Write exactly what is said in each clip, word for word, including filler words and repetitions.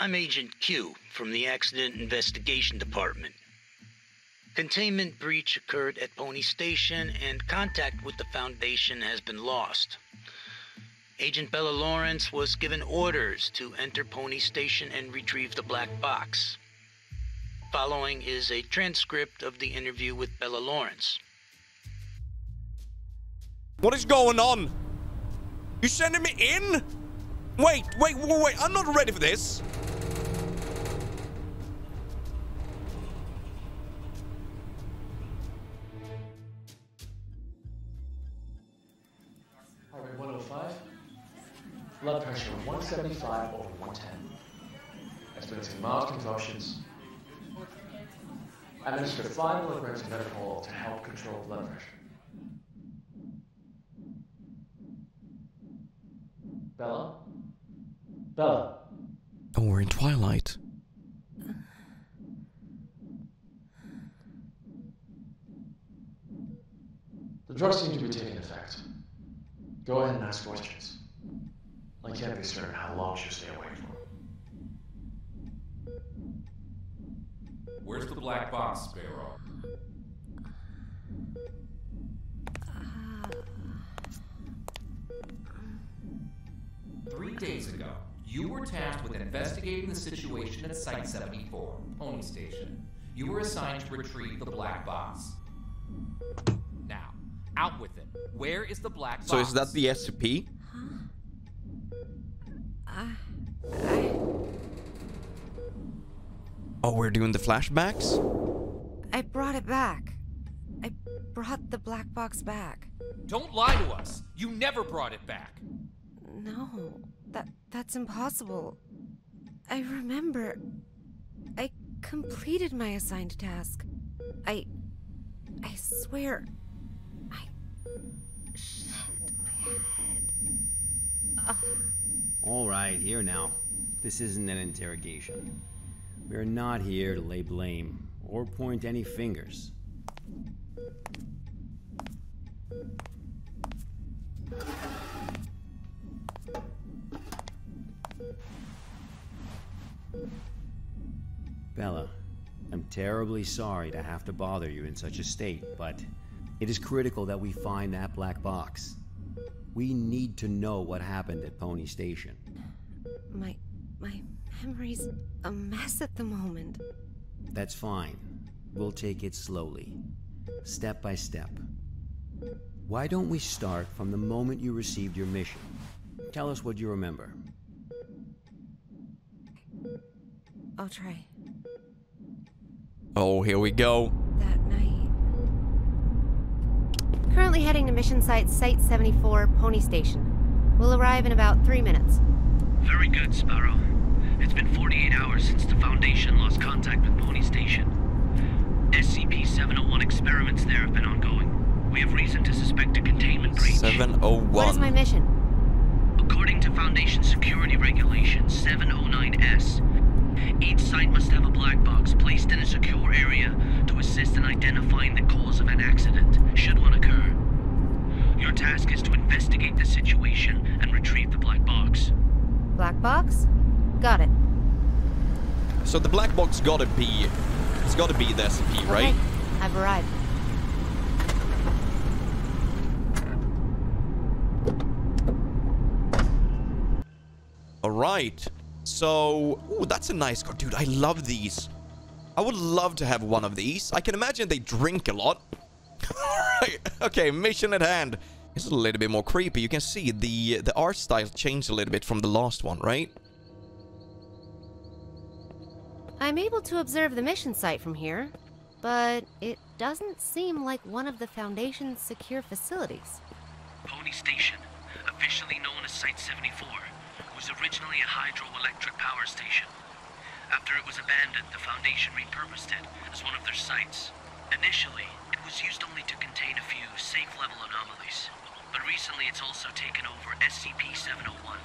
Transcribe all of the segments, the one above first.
I'm Agent Q from the Accident Investigation Department. Containment breach occurred at Pony Station and contact with the Foundation has been lost. Agent Bella Lawrence was given orders to enter Pony Station and retrieve the black box. Following is a transcript of the interview with Bella Lawrence. What is going on? You sending me in? Wait, wait, wait, wait, I'm not ready for this. Blood pressure of one seventy-five over one ten. Experiencing mild convulsions. Administer five milligrams of medical to help control blood pressure. Bella? Bella? Oh, we're in twilight. The drugs seem to be taking effect. Go ahead and ask questions. I can't be certain how long she'll stay away for. Where's the black box, Sparrow? Three days ago, you were tasked with investigating the situation at Site seventy-four, Pony Station. You were assigned to retrieve the black box. Now, out with it. Where is the black box? So is that the S C P? Oh, we're doing the flashbacks? I brought it back. I brought the black box back. Don't lie to us. You never brought it back. No, that that's impossible. I remember. I completed my assigned task. I I swear. I shit my head. Ugh. All right, here now. This isn't an interrogation. We are not here to lay blame or point any fingers. Bella, I'm terribly sorry to have to bother you in such a state, but it is critical that we find that black box. We need to know what happened at Pony Station. My... my memory's a mess at the moment. That's fine. We'll take it slowly. Step by step. Why don't we start from the moment you received your mission? Tell us what you remember. I'll try. Oh, here we go. That night. Currently heading to mission site, Site seventy-four, Pony Station. We'll arrive in about three minutes. Very good, Sparrow. It's been forty-eight hours since the Foundation lost contact with Pony Station. S C P seven oh one experiments there have been ongoing. We have reason to suspect a containment breach. seven oh one. What is my mission? According to Foundation Security Regulation seven oh nine S, each site must have a black box placed in a secure area to assist in identifying the cause of an accident, should one occur. Your task is to investigate the situation and retrieve the black box. Black box? Got it. So the black box gotta be... It's gotta be the S C P, right? Okay, I've arrived. Alright. So... Ooh, that's a nice car. Dude, I love these. I would love to have one of these. I can imagine they drink a lot. Alright. Okay, mission at hand. It's a little bit more creepy. You can see the, the art style changed a little bit from the last one, right? I'm able to observe the mission site from here, but it doesn't seem like one of the Foundation's secure facilities. Pony Station, officially known as Site seventy-four, was originally a hydroelectric power station. After it was abandoned, the Foundation repurposed it as one of their sites. Initially, it was used only to contain a few safe-level anomalies, but recently it's also taken over S C P seven oh one.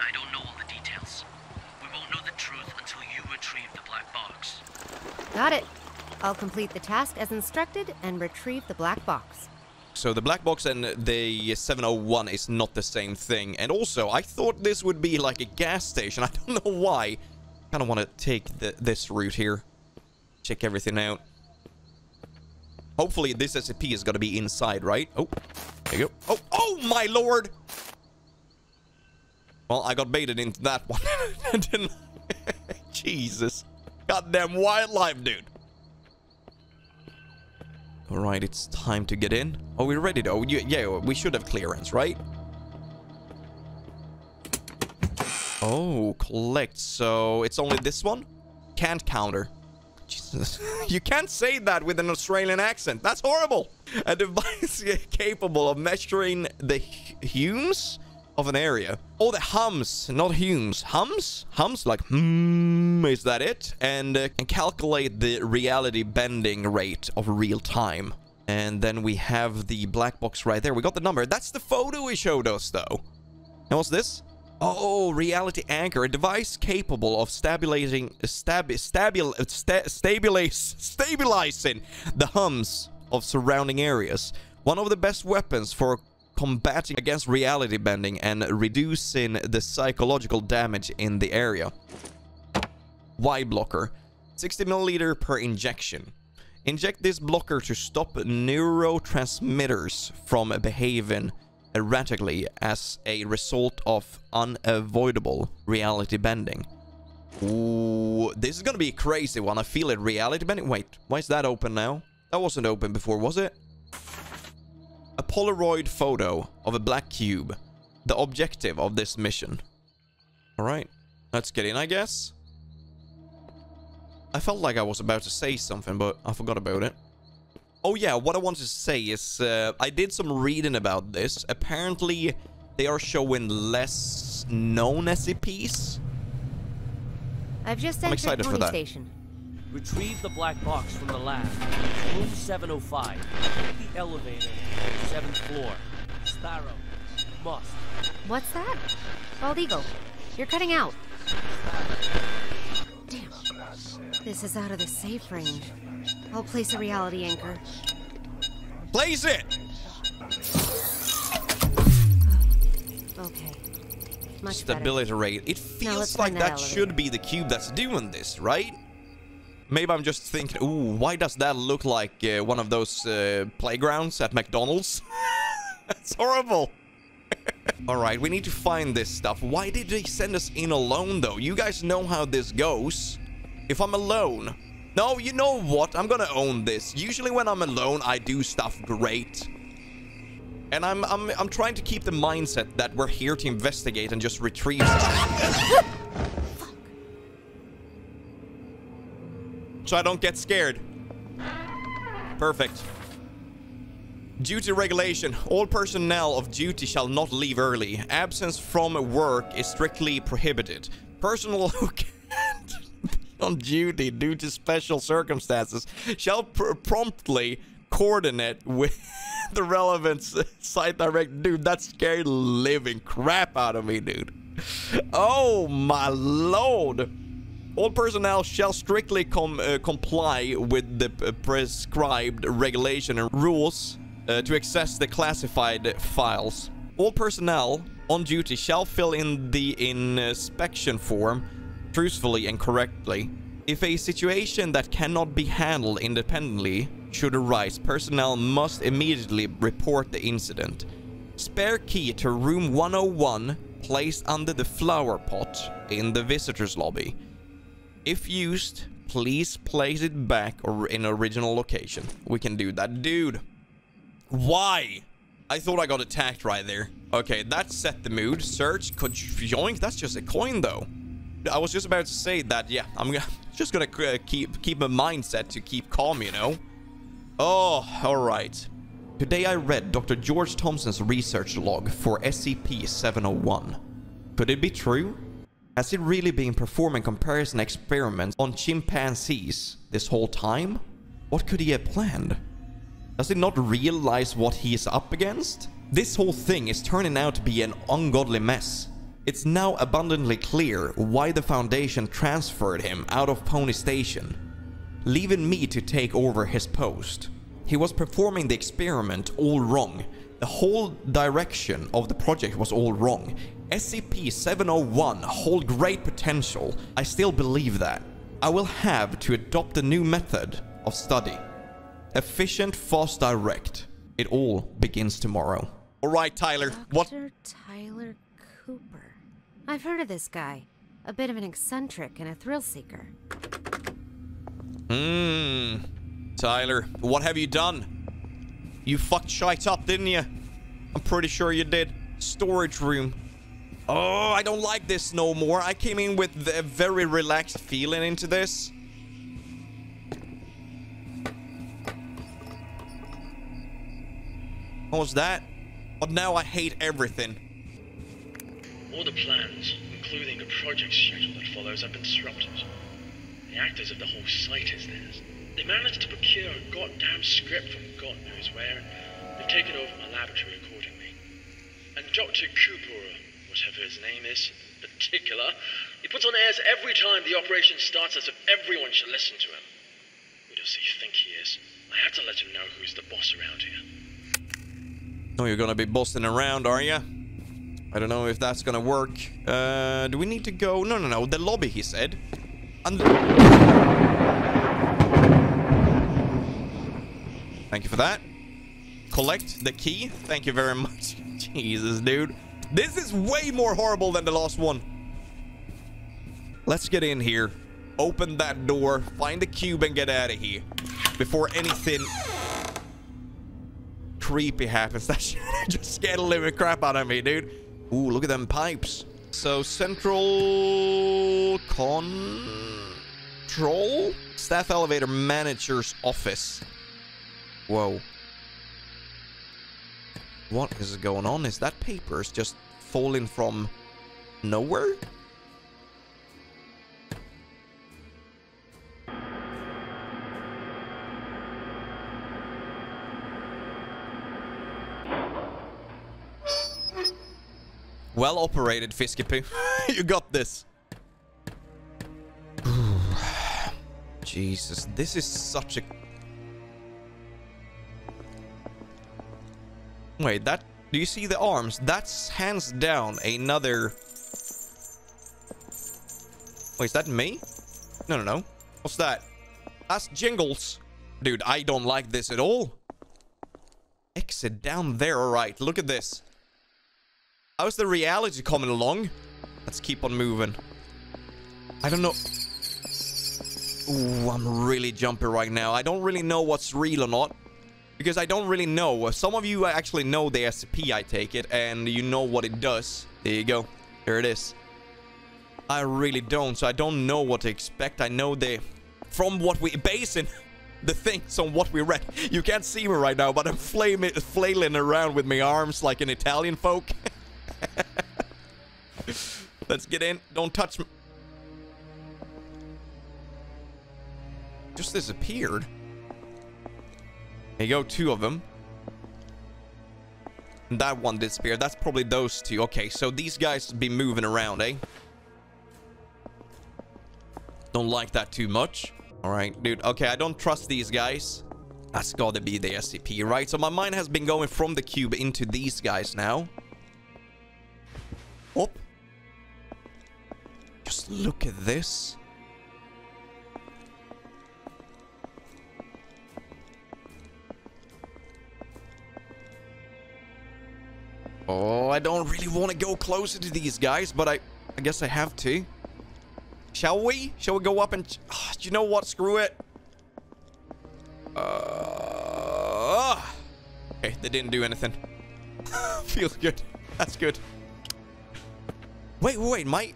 I don't know all the details. We won't know the truth until you retrieve the black box. Got it. I'll complete the task as instructed and retrieve the black box. So the black box and the seven oh one is not the same thing. And also, I thought this would be like a gas station. I don't know why. I kind of want to take the, this route here. Check everything out. Hopefully, this S C P is going to be inside, right? Oh, there you go. Oh, oh, my lord! Well, I got baited into that one. Didn't I? Jesus. Goddamn wildlife, dude. Alright, it's time to get in. Are we ready, though? Yeah, yeah, we should have clearance, right? Oh, collect. So, it's only this one? Can't counter. Jesus. You can't say that with an Australian accent. That's horrible. A device capable of measuring the humes of an area. Oh, the hums, not humes. Hums? Hums, like, hmm, is that it? And, uh, and calculate the reality bending rate of real time. And then we have the black box right there. We got the number. That's the photo he showed us, though. And what's this? Oh, reality anchor, a device capable of stabilizing, stab, stabil, sta, stabilize, stabilizing the hums of surrounding areas. One of the best weapons for combating against reality bending and reducing the psychological damage in the area. Y blocker, sixty milliliter per injection. Inject this blocker to stop neurotransmitters from behaving erratically as a result of unavoidable reality bending. Ooh, this is gonna be a crazy one. I feel it. Reality bending. Wait, why is that open now? That wasn't open before, was it? A Polaroid photo of a black cube. The objective of this mission. Alright, let's get in, I guess. I felt like I was about to say something, but I forgot about it. Oh yeah, what I wanted to say is, uh, I did some reading about this. Apparently, they are showing less known S C Ps. I've just I'm excited for that. Station. Retrieve the black box from the lab. Room seven oh five. Take the elevator. Seventh floor. Sparrow. Must. What's that? Bald Eagle. You're cutting out. Damn. This is out of the safe range. I'll place a reality anchor. Place it! Oh, okay. Much Stability better. Rate. It feels like that, that should be the cube that's doing this, right? Maybe I'm just thinking, ooh, why does that look like uh, one of those uh, playgrounds at McDonald's? That's horrible. Alright, we need to find this stuff. Why did they send us in alone, though? You guys know how this goes. If I'm alone... No, you know what? I'm gonna own this. Usually when I'm alone, I do stuff great. And I'm I'm I'm trying to keep the mindset that we're here to investigate and just retrieve stuff. So I don't get scared. Perfect. Duty regulation. All personnel of duty shall not leave early. Absence from work is strictly prohibited. Personnel who can't on duty due to special circumstances shall pr promptly coordinate with the relevant site direct. Dude, that scared living crap out of me, dude. Oh my lord. All personnel shall strictly com uh, comply with the prescribed regulation and rules uh, to access the classified files. All personnel on duty shall fill in the inspection form truthfully and correctly. If a situation that cannot be handled independently should arise, personnel must immediately report the incident. Spare key to room one oh one placed under the flower pot in the visitor's lobby. If used, please place it back or in original location. We can do that. Dude, why? I thought I got attacked right there. Okay, that set the mood. Search, joink. That's just a coin, though. I was just about to say that, yeah, I'm just gonna uh, keep keep my mindset to keep calm, you know? Oh, alright. Today I read Doctor George Thompson's research log for S C P seven oh one. Could it be true? Has it really been performing comparison experiments on chimpanzees this whole time? What could he have planned? Does it not realize what he is up against? This whole thing is turning out to be an ungodly mess. It's now abundantly clear why the Foundation transferred him out of Pony Station, leaving me to take over his post. he was performing the experiment all wrong. The whole direction of the project was all wrong. S C P seven oh one hold great potential. I still believe that. I will have to adopt a new method of study. Efficient, fast, direct. It all begins tomorrow. All right, Tyler. What? Doctor Tyler Cooper. I've heard of this guy. A bit of an eccentric and a thrill seeker. Hmm. Tyler, what have you done? You fucked shite up, didn't you? I'm pretty sure you did. Storage room. Oh, I don't like this no more. I came in with a very relaxed feeling into this. What was that? But now I hate everything. All the plans, including the project schedule that follows, have been disrupted. The actors of the whole site is theirs. They managed to procure a goddamn script from God knows where. They've taken over my laboratory accordingly. And Doctor Cooper, whatever his name is, in particular, he puts on airs every time the operation starts as if everyone should listen to him. Who does he think he is? I had to let him know who's the boss around here. Oh, you're gonna be bossing around, are you? I don't know if that's gonna work. Uh, do we need to go? No, no, no, the lobby, he said. And... Thank you for that. Collect the key. Thank you very much. Jesus, dude. This is way more horrible than the last one. Let's get in here. Open that door. Find the cube and get out of here. Before anything creepy happens. That shit just scared the living crap out of me, dude. Ooh, look at them pipes. So, central... control? Staff elevator manager's office. Whoa. What is going on? Is that papers just falling from nowhere? Well operated, Fiskipoo. You got this. Ooh. Jesus, this is such a... Wait, that... Do you see the arms? That's hands down another... Wait, is that me? No, no, no. What's that? That's Jingles. Dude, I don't like this at all. Exit down there. All right, look at this. How's the reality coming along? Let's keep on moving. I don't know... Ooh, I'm really jumpy right now. I don't really know what's real or not. Because I don't really know. Some of you actually know the S C P, I take it, and you know what it does. There you go. There it is. I really don't, so I don't know what to expect. I know the... From what we... Basing the things on what we read. You can't see me right now, but I'm flailing, flailing around with my arms like an Italian folk. Let's get in. Don't touch me. Just disappeared. There you go, two of them. And that one disappeared. That's probably those two. Okay, so these guys be moving around, eh? Don't like that too much. Alright, dude. Okay, I don't trust these guys. That's gotta be the S C P, right? So my mind has been going from the cube into these guys now. Oh. Just look at this. Oh, I don't really want to go closer to these guys, but I, I guess I have to. Shall we? Shall we go up and... Oh, you know what? Screw it. Uh, okay, they didn't do anything. Feels good. That's good. Wait, wait, my,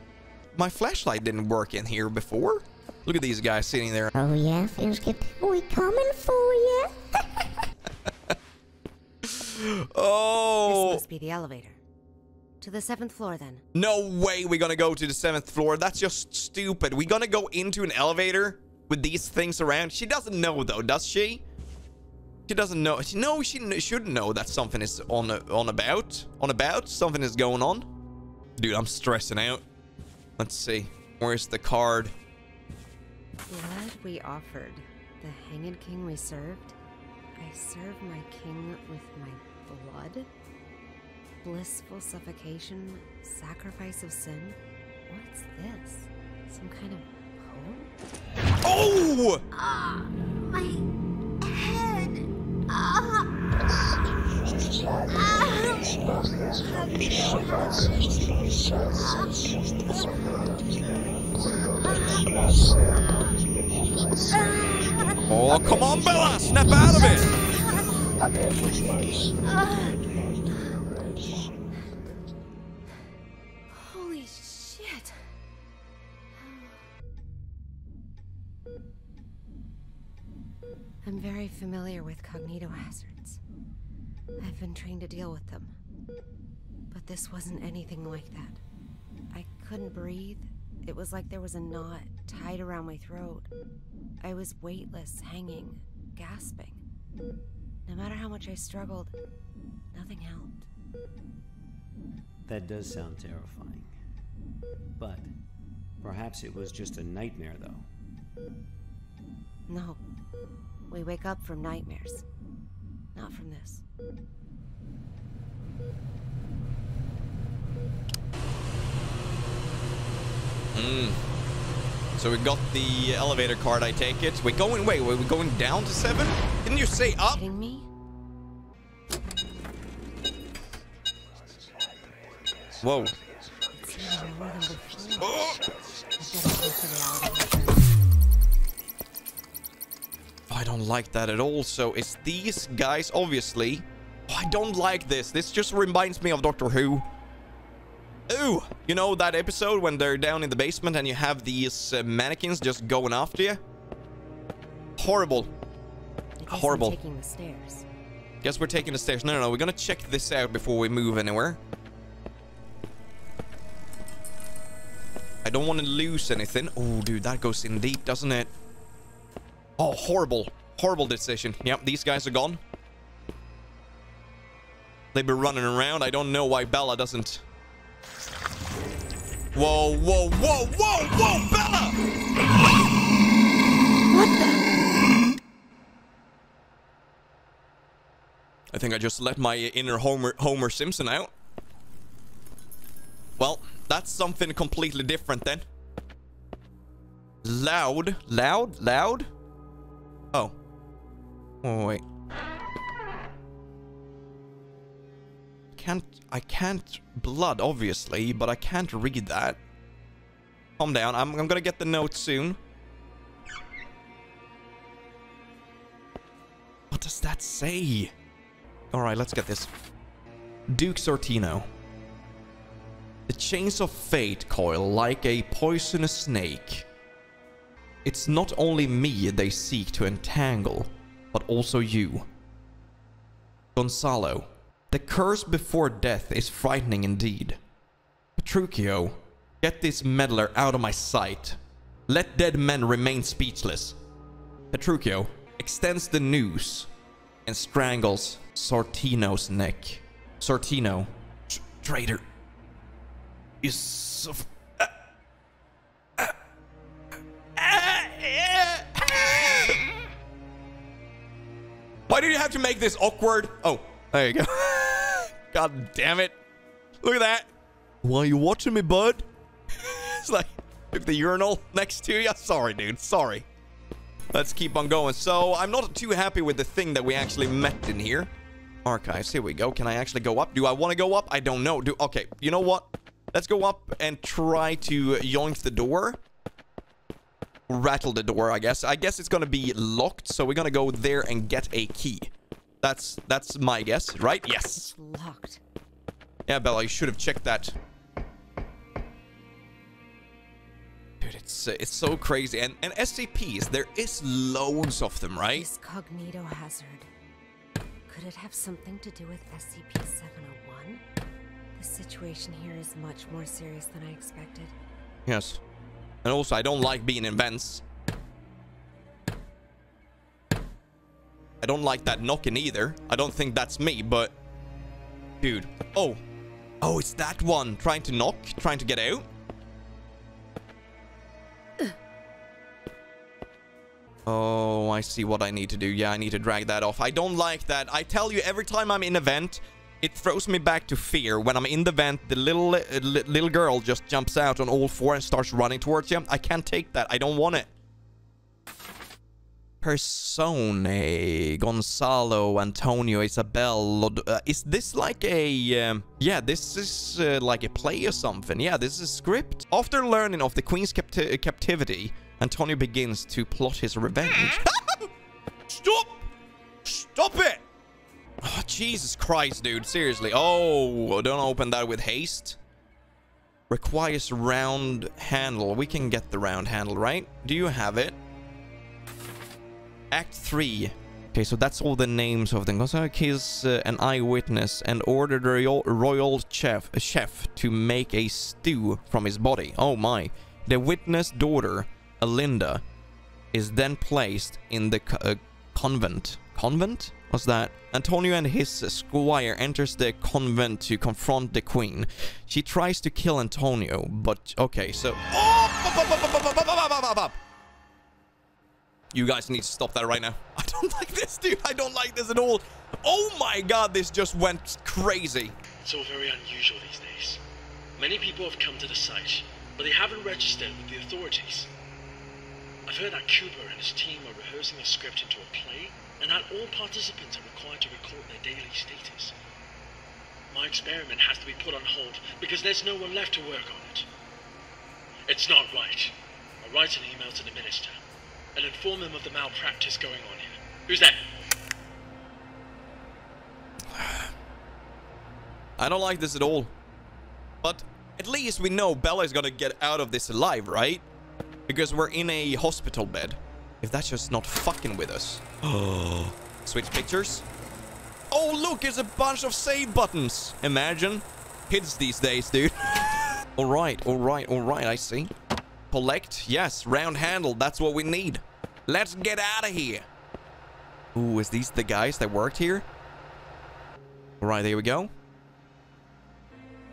my flashlight didn't work in here before. Look at these guys sitting there. Oh, yeah, feels good. We coming for you. Oh, this must be the elevator to the seventh floor then. No way we're gonna go to the seventh floor. That's just stupid. We're gonna go into an elevator with these things around. She doesn't know though, does she? She doesn't know. She no, she should know that something is on on about on about something is going on. Dude, I'm stressing out. Let's see. Where's the card? Blood we offered, the hanged king we served. I serve my king with my blood? Blissful suffocation? Sacrifice of sin? What's this? Some kind of poem? Oh! Ah, uh, my head! Ah! Oh, come on, Bella! Snap out of it! Holy shit! I'm very familiar with cognitohazards. I've been trained to deal with them. But this wasn't anything like that. I couldn't breathe. It was like there was a knot tied around my throat. I was weightless, hanging, gasping. No matter how much I struggled, nothing helped. That does sound terrifying. But perhaps it was just a nightmare, though. No. We wake up from nightmares. Not from this. Mm. So we got the elevator card, I take it. We're going, wait, were we going down to seven? Didn't you say up? Are you kidding me? Whoa. Oh. I don't like that at all. So it's these guys, obviously. Oh, I don't like this. This just reminds me of Doctor Who. Ooh, you know that episode when they're down in the basement and you have these uh, mannequins just going after you? Horrible. Horrible. I'm taking the stairs. Guess we're taking the stairs. No, no, no. We're going to check this out before we move anywhere. I don't want to lose anything. Oh, dude, that goes in deep, doesn't it? Oh, horrible. Horrible decision. Yep, these guys are gone. They've been running around. I don't know why Bella doesn't... Whoa, whoa, whoa, whoa, whoa, Bella! What the? I think I just let my inner Homer, Homer Simpson out. Well, that's something completely different then. Loud, loud, loud. Oh. Oh, wait. Can't, I can't blood, obviously, but I can't read that. Calm down. I'm, I'm gonna get the note soon. What does that say? Alright, let's get this. Duke Sortino. The chains of fate coil like a poisonous snake. It's not only me they seek to entangle, but also you. Gonzalo. The curse before death is frightening indeed. Petruchio, get this meddler out of my sight. Let dead men remain speechless. Petruchio extends the noose and strangles Sortino's neck. Sortino, tr traitor, is so... Uh, uh, uh, uh, why did you have to make this awkward? Oh, there you go. God damn it. Look at that. Why are you watching me, bud? It's like, took the urinal next to you. Sorry, dude. Sorry. Let's keep on going. So, I'm not too happy with the thing that we actually met in here. Archives. Here we go. Can I actually go up? Do I want to go up? I don't know. Do Okay. You know what? Let's go up and try to yoink the door. Rattle the door, I guess. I guess it's going to be locked. So, we're going to go there and get a key. That's that's my guess, right? Yes. It's locked. Yeah, Bella, you should have checked that. Dude, it's uh, it's so crazy. And and S C Ps, there is loads of them, right? This cognitohazard. Could it have something to do with S C P seven oh one? The situation here is much more serious than I expected. Yes. And also, I don't like being in vents. I don't like that knocking either. I don't think that's me, but... Dude. Oh. Oh, it's that one. Trying to knock. Trying to get out. Oh, I see what I need to do. Yeah, I need to drag that off. I don't like that. I tell you, every time I'm in a vent, it throws me back to fear. When I'm in the vent, the little uh, li little girl just jumps out on all four and starts running towards you. I can't take that. I don't want it. Persone, Gonzalo, Antonio, Isabel. Uh, is this like a... Um, yeah, this is uh, like a play or something. Yeah, this is a script. After learning of the queen's capti captivity, Antonio begins to plot his revenge. Stop! Stop it! Oh, Jesus Christ, dude. Seriously. Oh, don't open that with haste. Requires round handle. We can get the round handle, right? Do you have it? Act three. Okay, so that's all the names of them. Gonzaga is uh, an eyewitness and ordered the royal, royal chef, chef to make a stew from his body. Oh my. The witness daughter, Alinda, is then placed in the co uh, convent. Convent? What's that? Antonio and his squire enters the convent to confront the queen. She tries to kill Antonio, but... Okay, so... Oh! You guys need to stop that right now. I don't like this, dude. I don't like this at all. Oh my god, this just went crazy. It's all very unusual these days. Many people have come to the site, but they haven't registered with the authorities. I've heard that Cooper and his team are rehearsing a script into a play, and that all participants are required to record their daily status. My experiment has to be put on hold, because there's no one left to work on it. It's not right. I'll write an email to the minister, and inform him of the malpractice going on here. Who's that? I don't like this at all. But at least we know Bella is gonna get out of this alive, right? Because we're in a hospital bed. If that's just not fucking with us. Oh. Switch pictures. Oh, look, it's a bunch of save buttons. Imagine. Kids these days, dude. all right, all right, all right, I see. Collect. Yes, round handle. That's what we need. Let's get out of here. Ooh, is these the guys that worked here? All right, there we go.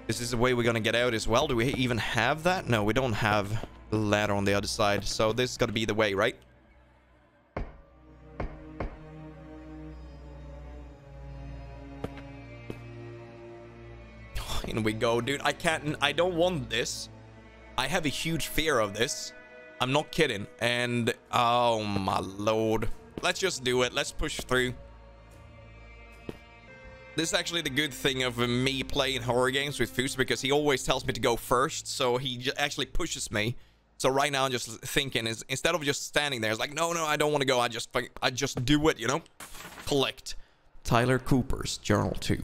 Is this the way we're gonna get out as well? Do we even have that? No, we don't have the ladder on the other side. So this is gonna be the way, right? In we go, dude. I can't. I don't want this. I have a huge fear of this. I'm not kidding. And, oh my lord. Let's just do it. Let's push through. This is actually the good thing of me playing horror games with Foose, because he always tells me to go first, so he actually pushes me. So right now I'm just thinking, is instead of just standing there, it's like, no, no, I don't want to go. I just, I just do it, you know? Collect. Tyler Cooper's Journal two.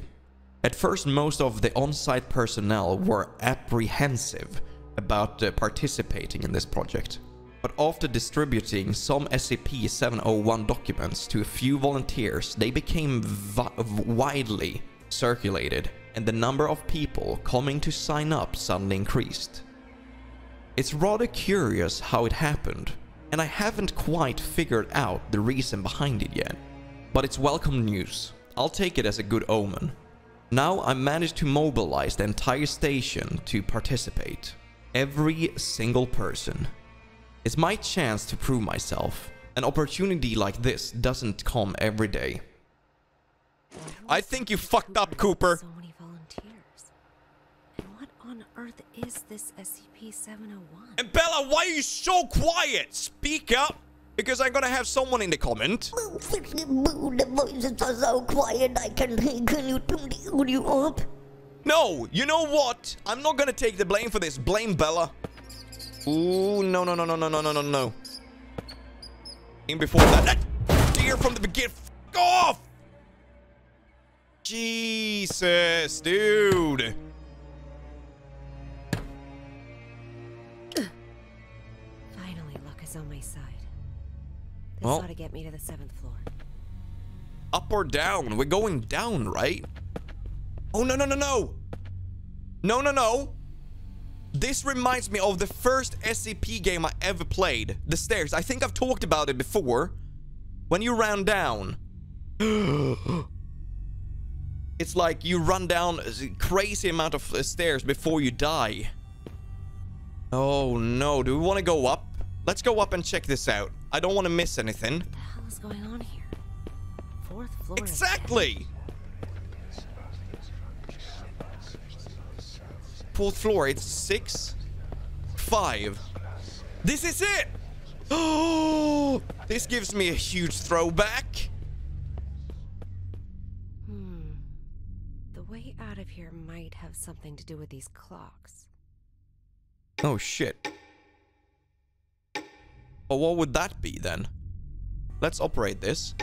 At first, most of the on-site personnel were apprehensive about uh, participating in this project. But after distributing some S C P seven oh one documents to a few volunteers, they became vi widely circulated, and the number of people coming to sign up suddenly increased. It's rather curious how it happened, and I haven't quite figured out the reason behind it yet. But it's welcome news. I'll take it as a good omen. Now I managed to mobilize the entire station to participate. Every single person. It's my chance to prove myself. An opportunity like this doesn't come every day. I think you fucked up, Cooper. So many volunteers. And what on earth is this S C P seven oh one? And Bella, why are you so quiet? Speak up, because I'm gonna have someone in the comment. The voices are so quiet I can't hear. Can you turn the audio up? No, you know what? I'm not gonna take the blame for this. Blame Bella. Ooh, no, no, no, no, no, no, no, no. In before that. That deer from the beginning. F*** off! Jesus, dude. Finally, luck is on my side. This well, ought to get me to the seventh floor. Up or down? We're going down, right? Oh, no, no, no, no. No, no, no. This reminds me of the first S C P game I ever played. The stairs. I think I've talked about it before. When you run down. It's like you run down a crazy amount of stairs before you die. Oh, no. Do we want to go up? Let's go up and check this out. I don't want to miss anything. What the hell is going on here? Fourth floor. Exactly. Fourth floor. It's six, five. This is it. Oh, this gives me a huge throwback. Hmm. The way out of here might have something to do with these clocks. Oh shit. But what would that be then? Let's operate this.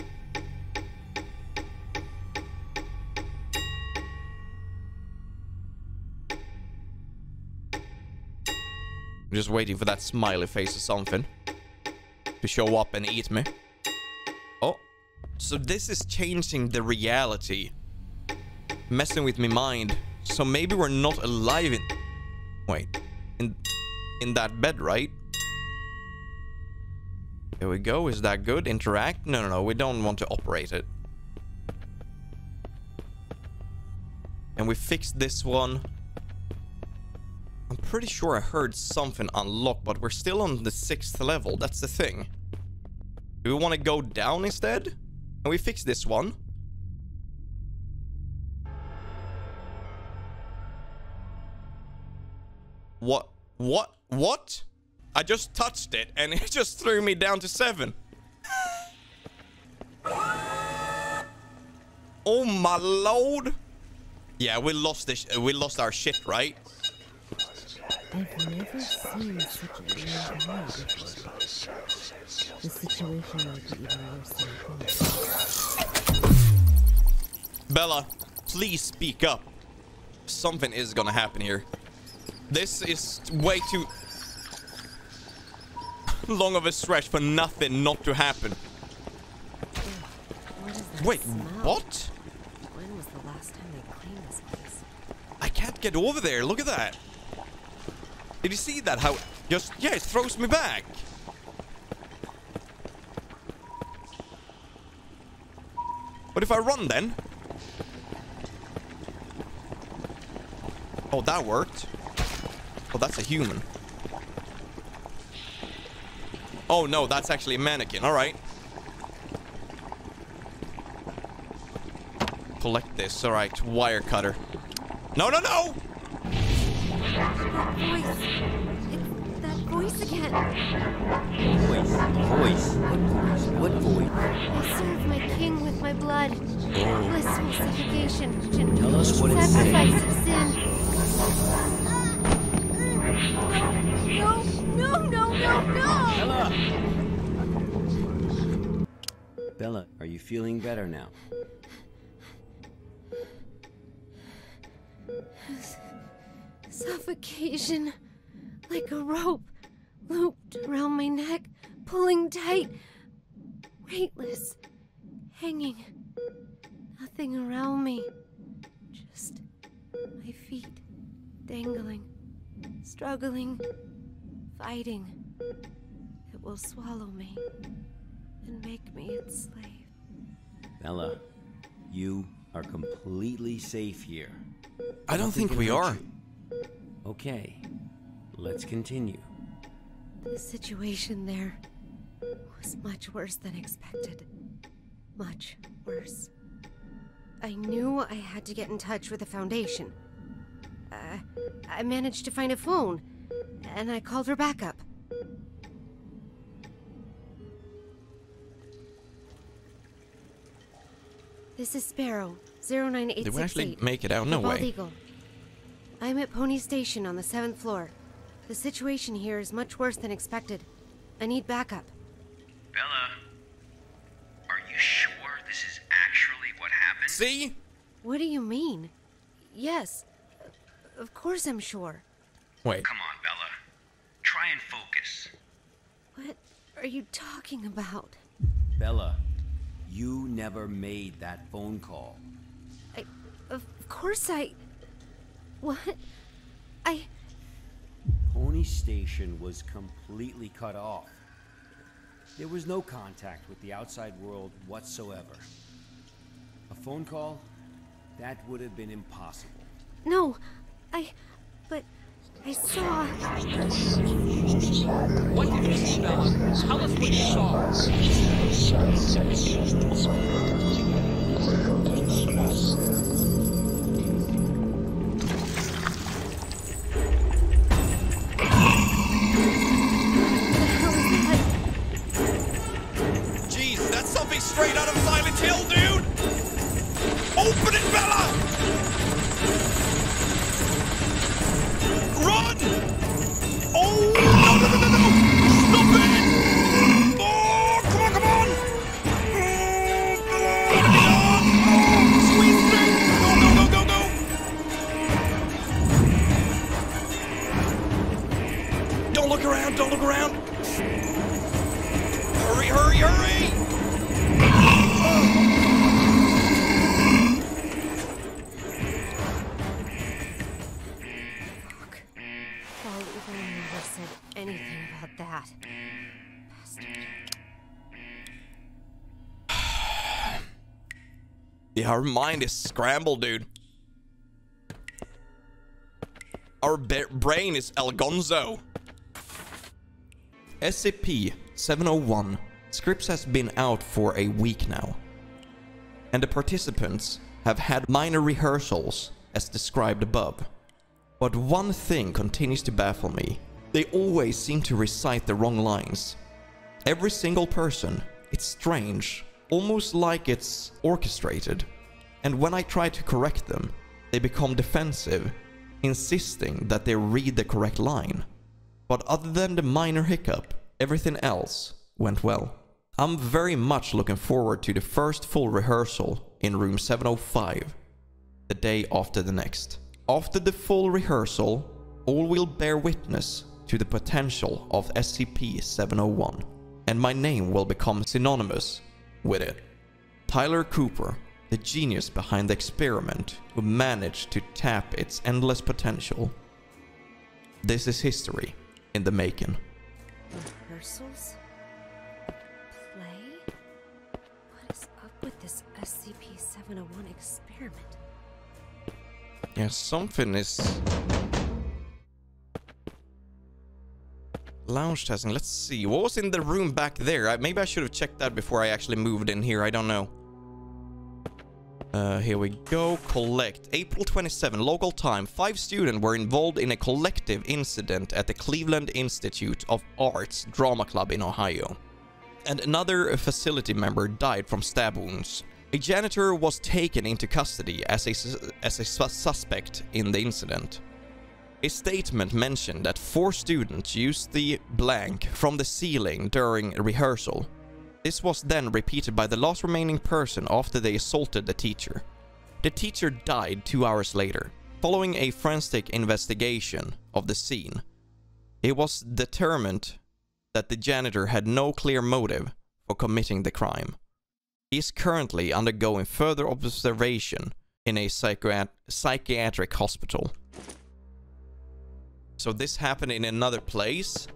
I'm just waiting for that smiley face or something to show up and eat me. Oh, so this is changing the reality. Messing with my mind. So maybe we're not alive in... Wait. In, in that bed, right? There we go. Is that good? Interact? No, no, no. We don't want to operate it. And we fixed this one. I'm pretty sure I heard something unlocked, but we're still on the sixth level. That's the thing. Do we want to go down instead? And we fix this one. What? What? What? I just touched it, and it just threw me down to seven. Oh my lord! Yeah, we lost this. We lost our shit, right? I've never seen such a weird move. The situation might be even worse than that. Bella, please speak up. Something is gonna happen here. This is way too long of a stretch for nothing not to happen. What Wait, smell? What? When was the last time they cleaned this place? I can't get over there. Look at that. Did you see that? How just yeah, it throws me back. What if I run then? Oh, that worked. Oh, that's a human. Oh no, that's actually a mannequin. All right. Collect this. All right, wire cutter. No, no, no! That voice. It's that voice again. Voice. Voice. What voice? I serve my king with my blood. Oh. Blissful suffocation. Tell us what it says. Sacrifice of sin. No, no, no, no, no! Bella! Bella, are you feeling better now? Suffocation. Like a rope looped around my neck, pulling tight, weightless, hanging. Nothing around me. Just my feet dangling. Struggling, fighting, it will swallow me and make me its slave. Bella, you are completely safe here. I don't think we are. Okay, let's continue. The situation there was much worse than expected. Much worse. I knew I had to get in touch with the Foundation. Uh, I managed to find a phone, and I called her back up. This is Sparrow, zero nine eight six eight. Did we actually make it out? No way. Eagle. I'm at Pony Station on the seventh floor. The situation here is much worse than expected. I need backup. Bella, are you sure this is actually what happened? See? What do you mean? Yes. Of course I'm sure. Wait. Come on, Bella. Try and focus. What are you talking about? Bella, you never made that phone call. I... Of course I... What? I... Pony Station was completely cut off. There was no contact with the outside world whatsoever. A phone call? That would have been impossible. No. I... but... I saw... What did you see? show us. Tell us what you saw. Jeez, that's something straight out of Silent Hill, dude! Open it, Bella! Run! Oh! Don't look around! Hurry, hurry, hurry! Fuck. Paul even never said anything about that. Bastard. Yeah, our mind is scrambled, dude. Our brain is El Gonzo. S C P seven oh one scripts has been out for a week now, and the participants have had minor rehearsals as described above. But one thing continues to baffle me. They always seem to recite the wrong lines. Every single person. It's strange, almost like it's orchestrated. And when I try to correct them, they become defensive, insisting that they read the correct line. But other than the minor hiccup, everything else went well. I'm very much looking forward to the first full rehearsal in room seven oh five, the day after the next. After the full rehearsal, all will bear witness to the potential of S C P seven oh one, and my name will become synonymous with it. Tyler Cooper, the genius behind the experiment who managed to tap its endless potential. This is history in the making. Rehearsals? Play? What is up with this S C P seven oh one experiment? Yeah, something is... Lounge testing, let's see. What was in the room back there? I, maybe I should have checked that before I actually moved in here, I don't know. Uh, here we go. Collect. April twenty-seventh, local time. Five students were involved in a collective incident at the Cleveland Institute of Arts Drama Club in Ohio. And another facility member died from stab wounds. A janitor was taken into custody as a, su as a su suspect in the incident. A statement mentioned that four students used the blank from the ceiling during a rehearsal. This was then repeated by the last remaining person after they assaulted the teacher. The teacher died two hours later, following a forensic investigation of the scene. It was determined that the janitor had no clear motive for committing the crime. He is currently undergoing further observation in a psychiat- psychiatric hospital. So this happened in another place.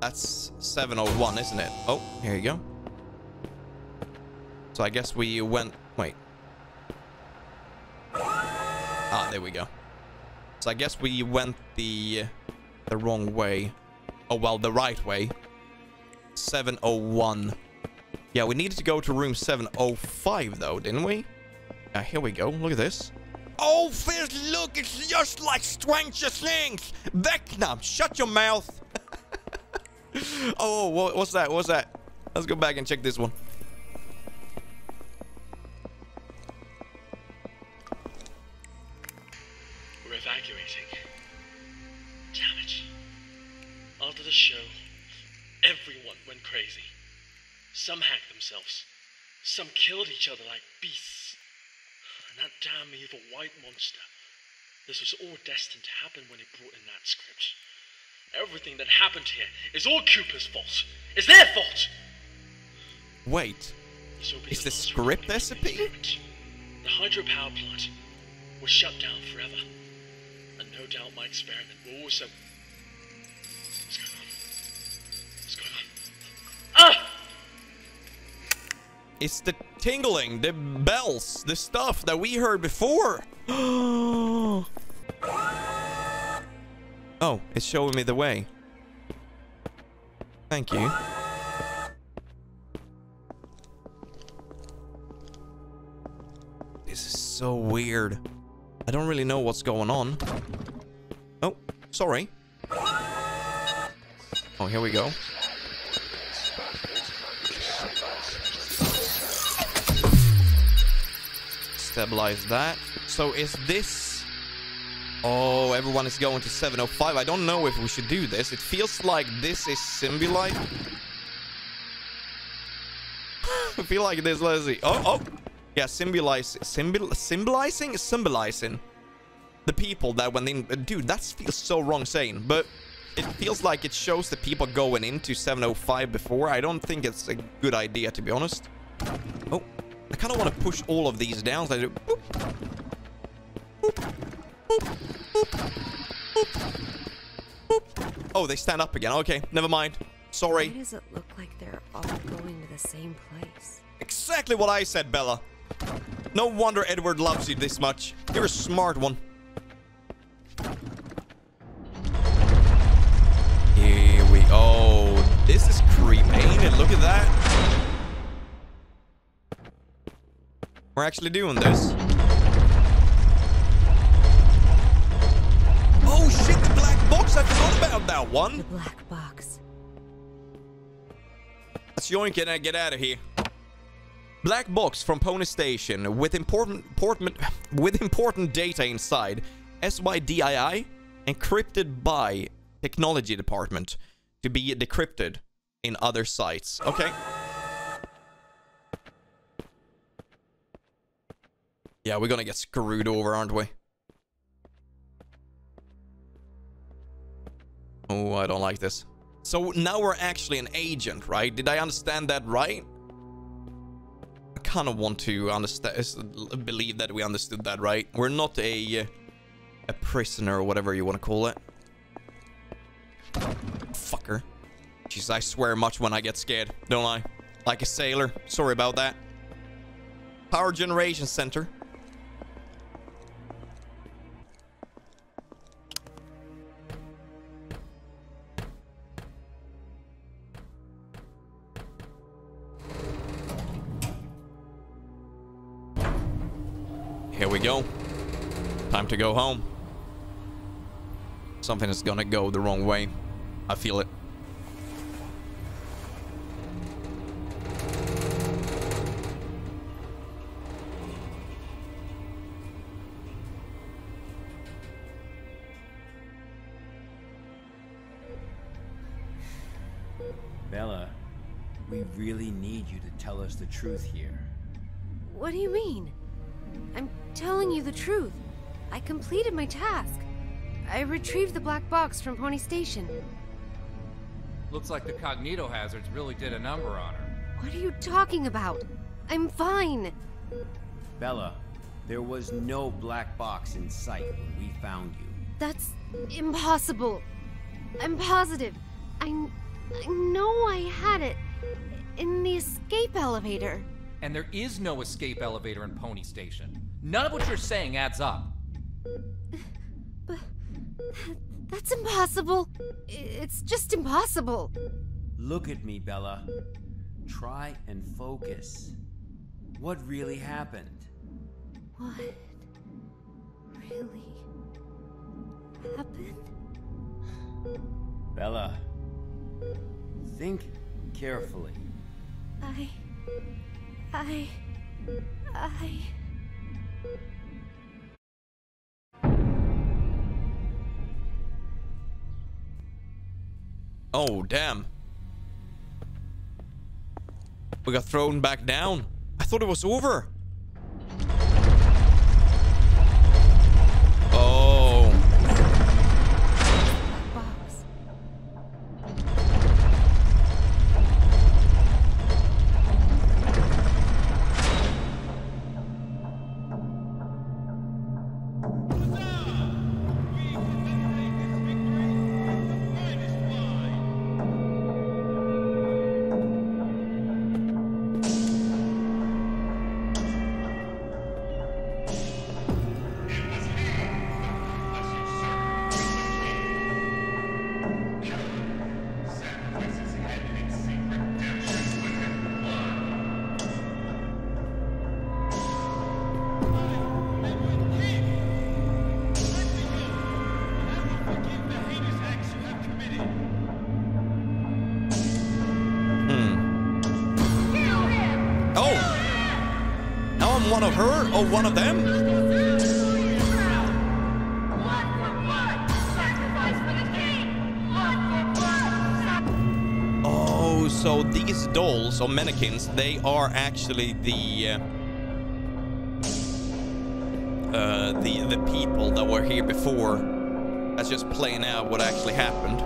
That's seven oh one, isn't it? Oh, here you go. So I guess we went... Wait. Ah, there we go. So I guess we went the... The wrong way. Oh, well, the right way. seven oh one. Yeah, we needed to go to room seven oh five, though, didn't we? Uh, here we go. Look at this. Oh, Fizz, look! It's just like Stranger Things! Vecna, shut your mouth! Oh, what's that? What's that? Let's go back and check this one. We're evacuating. Damn it. After the show, everyone went crazy. Some hacked themselves. Some killed each other like beasts. And that damn evil white monster. This was all destined to happen when he brought in that script. Everything that happened here is all Cooper's fault. It's their fault. Wait, is the script S C P? The hydropower plant was shut down forever, and no doubt my experiment will also. What's going on? What's going on? Ah! It's the tingling, the bells, the stuff that we heard before. Oh, it's showing me the way. Thank you. This is so weird. I don't really know what's going on. Oh, sorry. Oh, here we go. Stabilize that. So is this... Oh, everyone is going to seven oh five. I don't know if we should do this. It feels like this is Symbolite. I feel like this. Let's see. Oh, oh. Yeah, symbolize, symbol, symbolizing, symbolizing the people that went in. Dude, that feels so wrong saying, but it feels like it shows the people going into seven oh five before. I don't think it's a good idea, to be honest. Oh, I kind of want to push all of these down. So I do. Boop. Boop. Boop. Boop. Boop. Boop. Oh, they stand up again. Okay, never mind. Sorry. Why does it look like they're all going to the same place? Exactly what I said, Bella. No wonder Edward loves you this much. You're a smart one. Here we go. This is creepy, ain't it? Look at that. We're actually doing this. Oh shit, the black box. I forgot about that one. The black box. Let's yoink it and get out of here. Black box from Pony Station with important, important, with important data inside. S Y D I I, encrypted by Technology Department, to be decrypted in other sites. Okay. Yeah, we're gonna get screwed over, aren't we? Oh, I don't like this. So now we're actually an agent, right? Did I understand that right? Kind of want to understand, believe that we understood that, right? We're not a a prisoner or whatever you want to call it. Fucker. Jeez, I swear much when I get scared, don't I? Like a sailor. Sorry about that. Power generation center. Here we go. Time to go home. Something is gonna go the wrong way. I feel it. Bella, we really need you to tell us the truth here. What do you mean? I'm telling you the truth. I completed my task. I retrieved the black box from Pony Station. Looks like the cognito hazards really did a number on her. What are you talking about? I'm fine. Bella, there was no black box in sight when we found you. That's impossible. I'm positive. I, I know I had it in the escape elevator. And there is no escape elevator in Pony Station. None of what you're saying adds up. But that's impossible. It's just impossible. Look at me, Bella. Try and focus. What really happened? What really happened? Bella, think carefully. I... I... I... Oh, damn. We got thrown back down. I thought it was over. Oh. Box. one of her or one of them? Oh, so these dolls or mannequins, they are actually the uh, uh, the the people that were here before. That's just playing out what actually happened.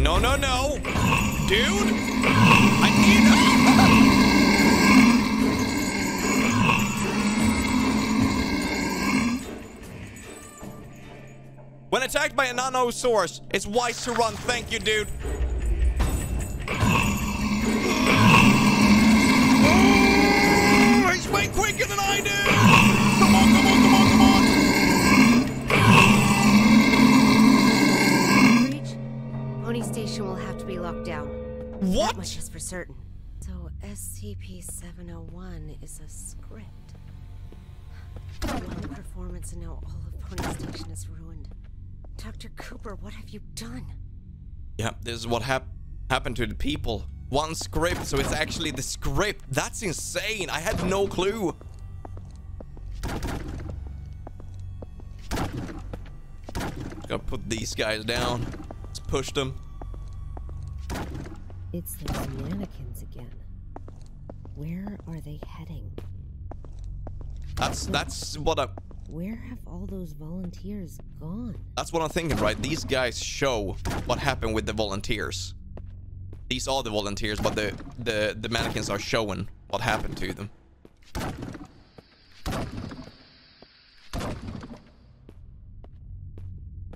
No, no, no! Dude! I need... When attacked by an unknown source, it's wise to run. Thank you, dude. Oh, he's way quicker than I do! Come on, come on, come on, come on! Pony Station will have to be locked down. What? That much is for certain. So S C P seven oh one is a script. One performance and now all of Pony Station is ruined. Doctor Cooper, what have you done? Yeah, this is what hap happened to the people. One script, so it's actually the script. That's insane. I had no clue. Gotta put these guys down. Let's push them. It's those mannequins again. Where are they heading? That's that's what I... Where have all those volunteers gone? That's what I'm thinking, right? These guys show what happened with the volunteers. These are the volunteers, but the the the mannequins are showing what happened to them.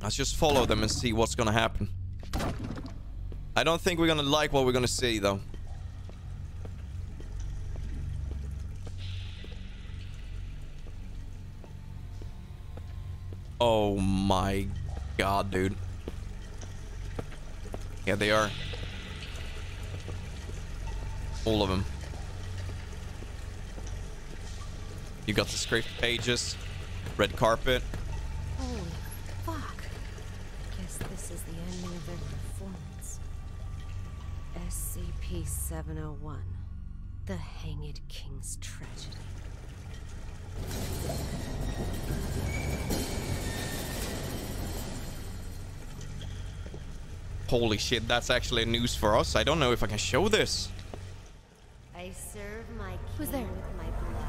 Let's just follow them and see what's gonna happen. I don't think we're gonna like what we're gonna see, though. Oh my god, dude. Yeah, they are. All of them. You got the script pages, red carpet. This is the ending of their performance. S C P seven oh one, the Hanged King's Tragedy. Holy shit, that's actually news for us. I don't know if I can show this. I serve my king. Who's there? With my blood.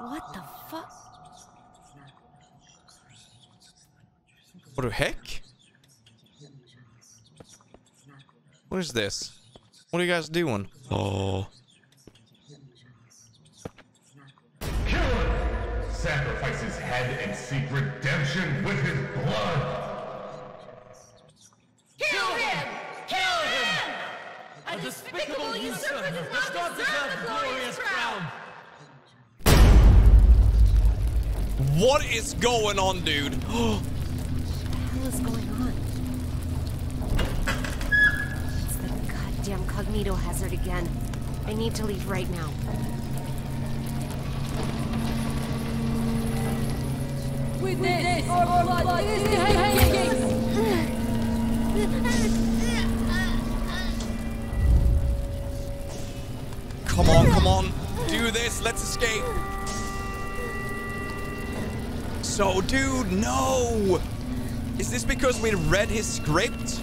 What the fuck? What the heck? What is this? What are you guys doing? Oh. Kill him! Sacrifice his head and seek redemption with his blood! Kill him! Kill him! A despicable usurper does not, not deserve the glorious crown. What is going on, dude? What the hell is going on? It's the goddamn cognito hazard again. I need to leave right now. With this, our blood is the hanging. Come on, come on. Do this. Let's escape. So, dude, no. Is this because we read his script?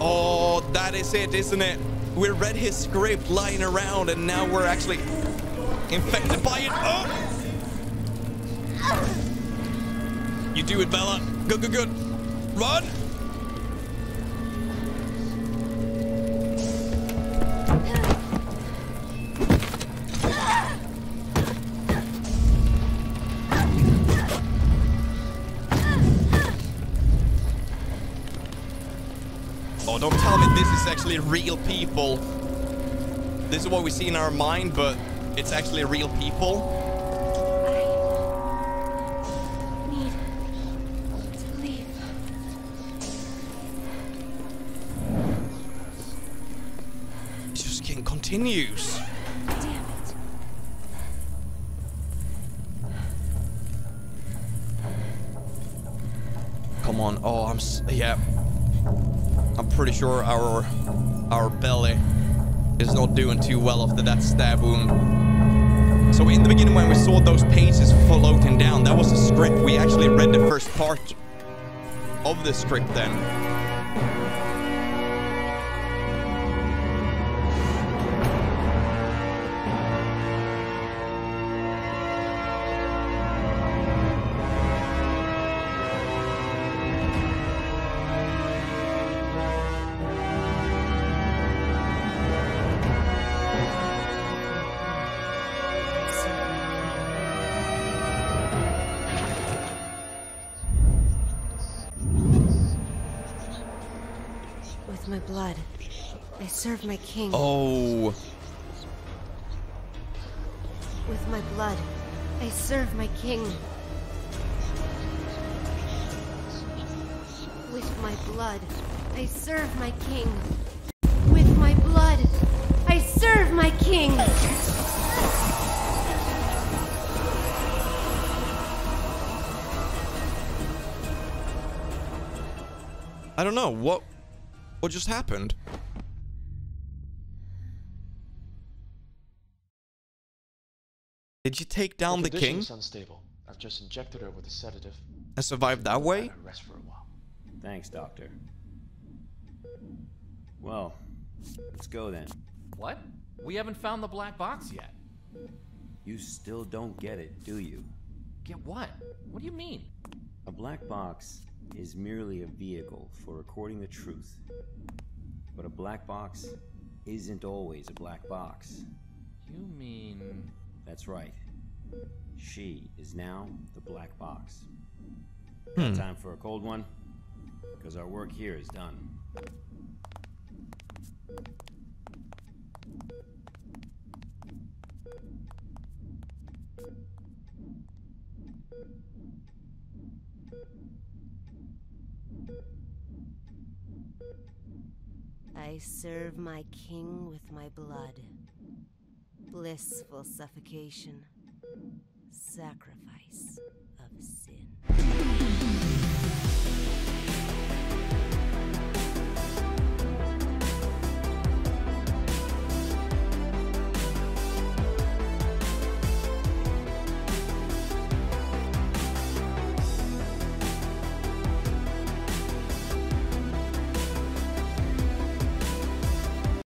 Oh, that is it, isn't it? We read his script lying around, and now we're actually infected by it. Oh! You do it, Bella. Good, good, good. Run. Oh, don't tell me this is actually real people. This is what we see in our mind, but it's actually real people. I need to leave. continues. Damn it. Come on. Oh, I'm s yeah. I'm pretty sure our our belly is not doing too well after that stab wound. So in the beginning, when we saw those pages floating down, that was a script. We actually read the first part of the script then. Serve my king. Oh. With my blood, I serve my king. With my blood, I serve my king. With my blood, I serve my king. I don't know what what just happened. Did you take down the, the king? Unstable. I've just injected her with a sedative. I survived that way? Rest for a while. Thanks, doctor. Well, let's go then. What? We haven't found the black box yet. You still don't get it, do you? Get what? What do you mean? A black box is merely a vehicle for recording the truth. But a black box isn't always a black box. You mean... That's right. She is now the black box. Hmm. Time for a cold one, because our work here is done. I serve my king with my blood. Blissful suffocation, sacrifice of sin.